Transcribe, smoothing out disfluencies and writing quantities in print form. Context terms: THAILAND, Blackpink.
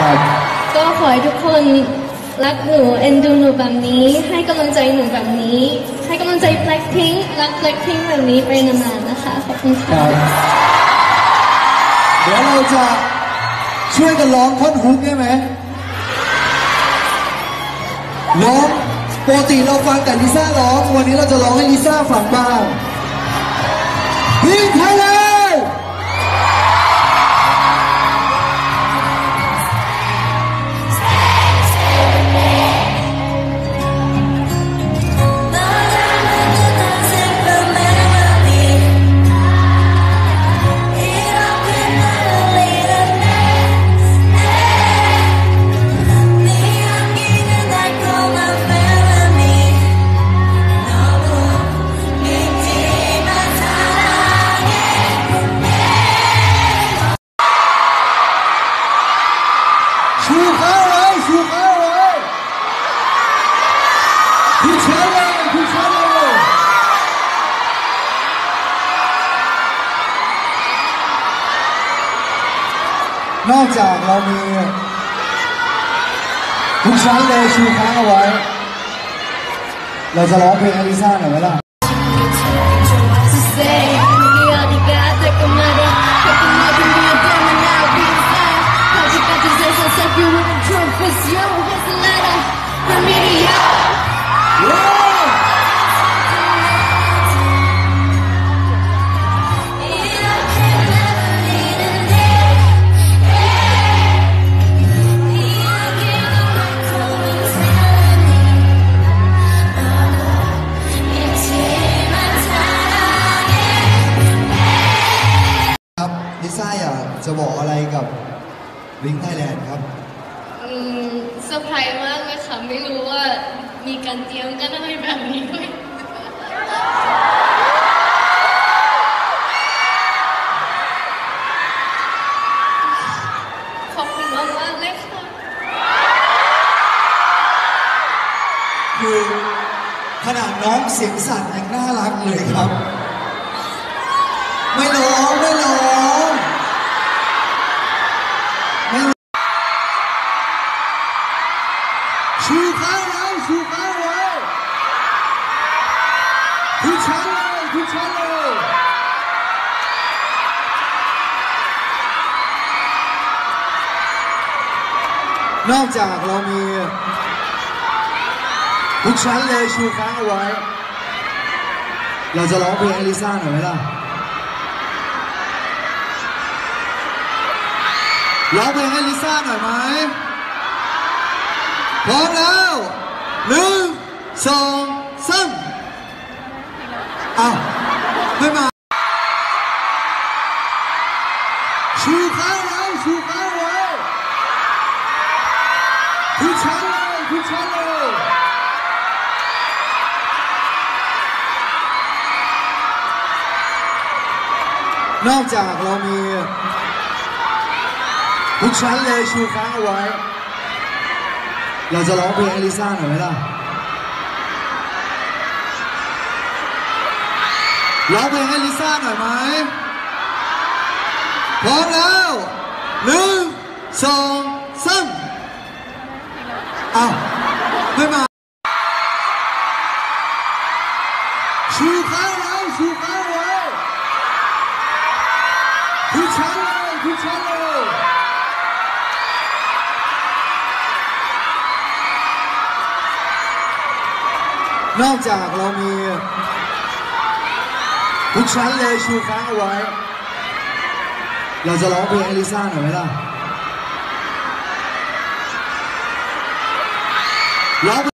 ค่ะก็ขอให้ทุกคนรักหนูเอ็นดูหนูแบบนี้ให้กำลังใจหนูแบบนี้ให้กำลังใจ Blackpink รัก Blackpink แบบนี้ไปนานๆนะคะขอบคุณค่ะเดี๋ยวเราจะช่วยกันร้องท่อนฮุกได้ไหมร้องปกติเราฟังแต่ลิซ่าร้องวันนี้เราจะร้องให้ลิซ่าฟังบ้างทีม Thailand นอกจากเรามีทุกชั้นเลยชูค้างเอาไว้เราจะร้องเพลงอลิซ่าหน่อยไหมล่ะจะบอกอะไรกับลิง Thailand ครับเซอร์ไพรส์มากเลยค่ะไม่รู้ว่ามีการเตรียมกันอะไรแบบนี้ด้วยขอบคุณมากมากเลยค่ะคือขนาดน้องเสียงสั่นยังน่ารักเลยครับไม่ร้องชูค้างไว้ทุกชั้นเลยนอกจากเรามีทุกชั้นเลยชูค้างเอาไว้เราจะร้องเพลงอลิซ่าหน่อยไหมล่ะร้องเพลงอลิซ่าหน่อยไหมพร้อมแล้ว1 2 3อ้าวไม่มาชูค้างไว้ทุกชั้นเลยนอกจากเรามีทุกชั้นเลยชูค้างเอาไว้เราจะร้องเพลงอลิซ่าหน่อยไหมล่ะร้องเพลงอลิซ่าหน่อยไหมพร้อมแล้ว1 2 3อ้าวไม่มาชูค้างไว้ทุกชั้นเลยนอกจากเรามีทุกชั้นเลยชูค้างเอาไว้เราจะร้องเพลงอลิซ่าหน่อยไหมล่ะ